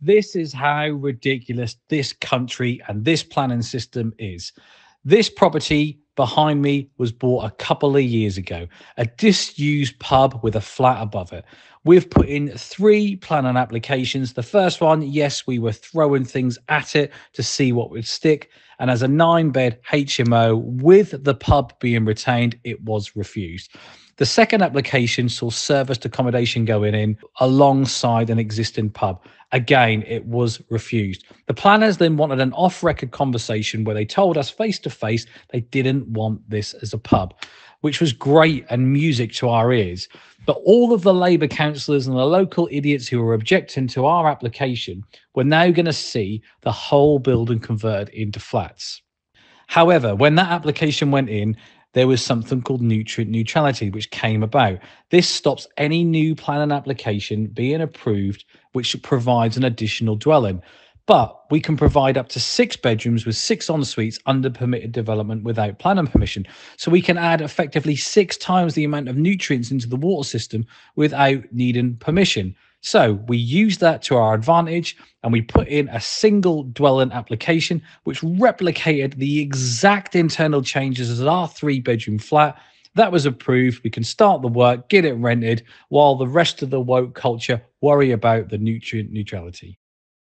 This is how ridiculous this country and this planning system is. This property behind me was bought a couple of years ago, a disused pub with a flat above it. We've put in 3 planning applications. The first one, yes, we were throwing things at it to see what would stick. And as a 9-bed HMO with the pub being retained, it was refused. The second application saw serviced accommodation going in alongside an existing pub. Again, it was refused. The planners then wanted an off-record conversation where they told us face-to-face they didn't want this as a pub, which was great and music to our ears. But all of the Labour councillors and the local idiots who were objecting to our application were now going to see the whole building converted into flats. However, when that application went in, there was something called nutrient neutrality, which came about. This stops any new planning application being approved, which provides an additional dwelling. But we can provide up to 6 bedrooms with 6 en-suites under permitted development without planning permission. So we can add effectively 6 times the amount of nutrients into the water system without needing permission. So we use that to our advantage, and we put in a single dwelling application, which replicated the exact internal changes as our 3-bedroom flat. That was approved. We can start the work, get it rented, while the rest of the woke culture worry about the nutrient neutrality.